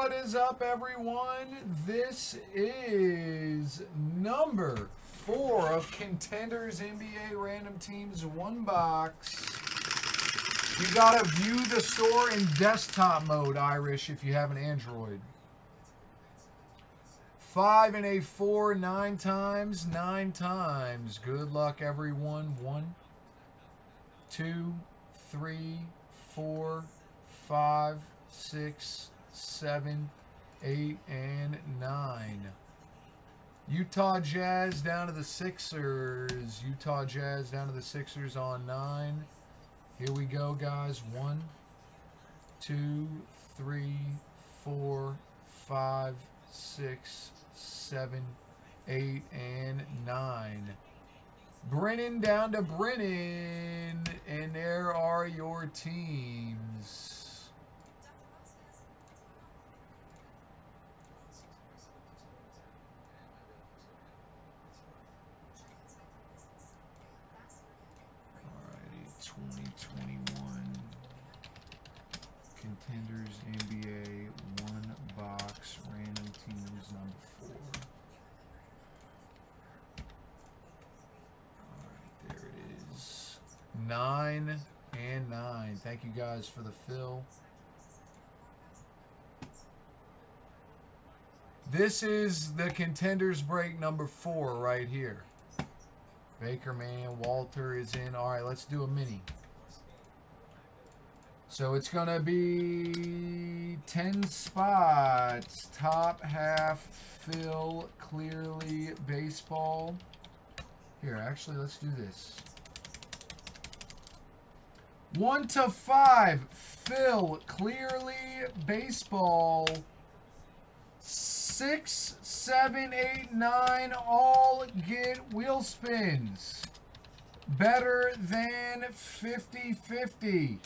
What is up, everyone? This is number 4 of Contenders NBA Random Teams, one box. You gotta view the store in desktop mode, Irish, if you have an Android. 5 and a 4, 9 times, 9 times. Good luck, everyone. 1, 2, 3, 4, 5, 6, 7, 8, and 9. Utah Jazz down to the Sixers. Utah Jazz down to the Sixers on 9. Here we go, guys. 1, 2, 3, 4, 5, 6, 7, 8, and 9. Brennan down to Brennan. And there are your teams. Contenders NBA, one box, random teams, number 4. All right, there it is. 9 and 9. Thank you guys for the fill. This is the Contenders break number 4 right here. Baker, man, Walter is in. All right, let's do a mini. So it's going to be 10 spots. Top half, fill, clearly, baseball. Here, actually, let's do this. 1 to 5, fill, clearly, baseball. 6, 7, 8, 9, all get wheel spins. Better than 50-50.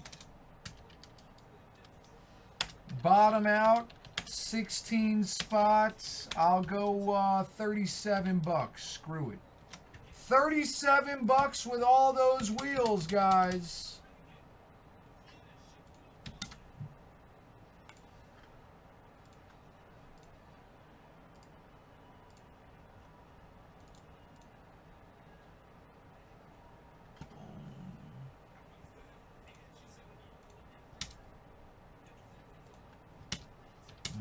Bottom out, 16 spots. I'll go 37 bucks. Screw it. 37 bucks with all those wheels, guys.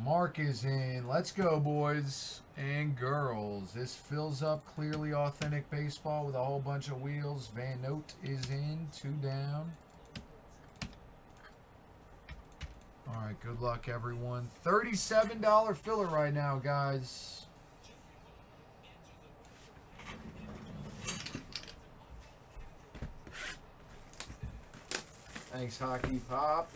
Mark is in. Let's go, boys and girls. This fills up clearly authentic baseball with a whole bunch of wheels. Van Note is in. 2 down. All right, good luck, everyone. $37 filler right now, guys. Thanks, Hockey Pop.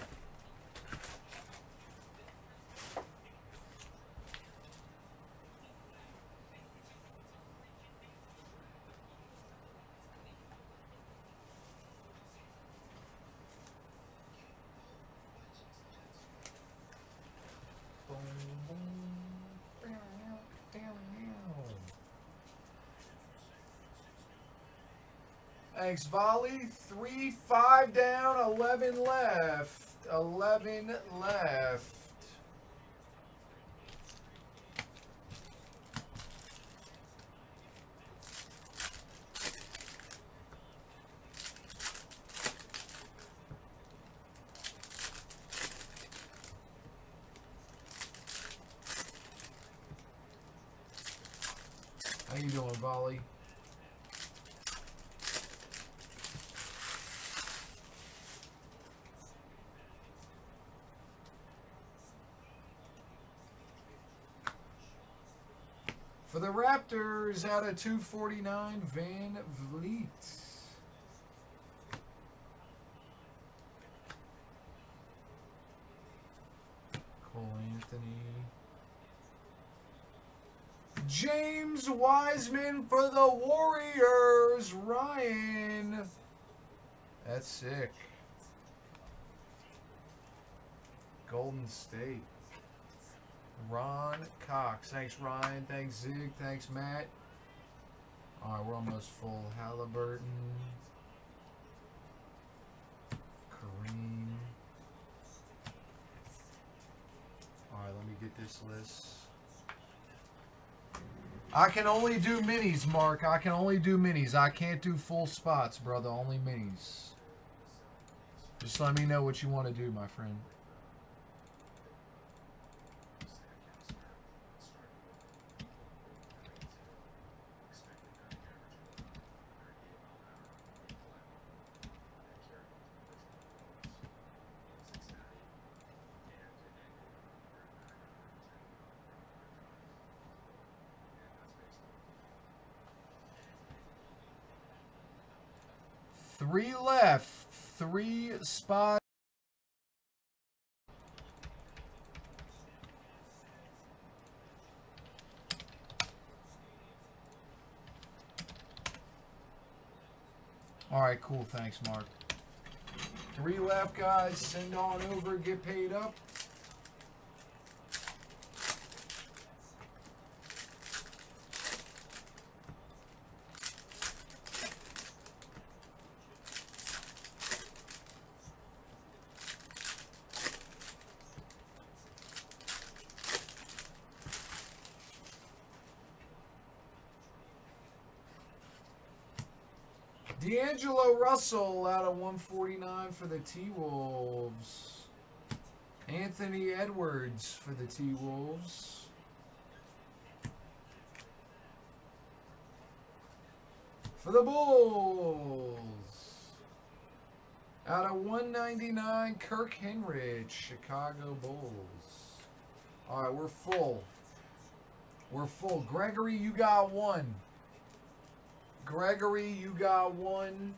Thanks, Volley. 3-5 down, 11 left. 11 left. How you doing, Volley? For the Raptors, out of 249, Van Vleet. Cole Anthony. James Wiseman for the Warriors. Ryan. That's sick. Golden State. Ron Cox. Thanks, Ryan. Thanks, Zig. Thanks, Matt. All right, we're almost full. Halliburton. Kareem. All right, let me get this list. I can only do minis, Mark. I can only do minis. I can't do full spots, brother. Only minis. Just let me know what you want to do, my friend. Three left, three spots. All right, cool. Thanks, Mark. Three left, guys. Send on over, get paid up. D'Angelo Russell out of 149 for the T-Wolves. Anthony Edwards for the T-Wolves. For the Bulls, out of 199, Kirk Hinrich, Chicago Bulls. All right, we're full. We're full. Gregory, you got one. Gregory, you got one.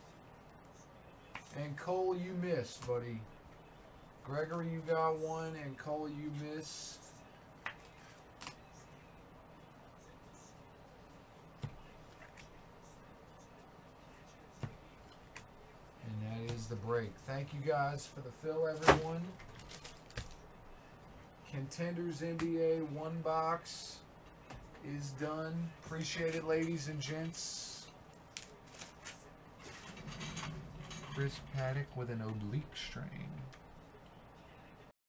And Cole, you missed, buddy. Gregory, you got one. And Cole, you missed. And that is the break. Thank you guys for the fill, everyone. Contenders NBA one box is done. Appreciate it, ladies and gents. Chris Paddock with an oblique strain.